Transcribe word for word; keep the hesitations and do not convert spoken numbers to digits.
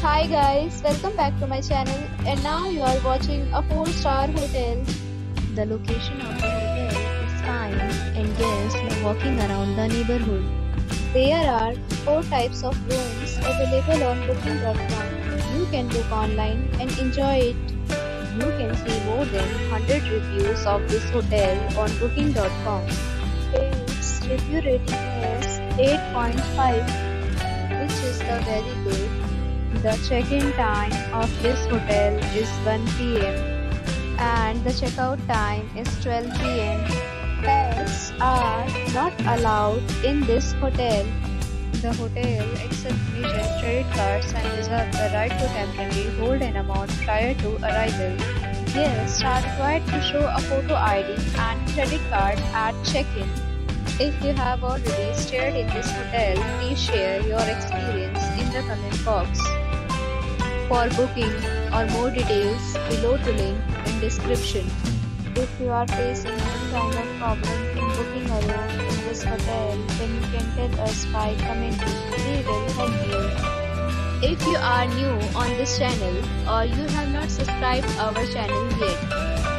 Hi guys, welcome back to my channel, and now you are watching a four star hotel. The location of the hotel is fine and guests are walking around the neighborhood. There are four types of rooms available on booking dot com. You can book online and enjoy it. You can see more than one hundred reviews of this hotel on booking dot com. Its review rating is eight point five. Which is the very good. The check-in time of this hotel is one p m and the checkout time is twelve p m Pets are not allowed in this hotel. The hotel accepts major credit cards and reserves the right to temporarily hold an amount prior to arrival. Guests are required to show a photo I D and credit card at check-in. If you have already stayed in this hotel, please share your experience in the comment box. For booking or more details, below the link in description. If you are facing any kind of problem in booking a room in this hotel, then you can tell us by commenting. We will help you. If you are new on this channel or you have not subscribed our channel yet,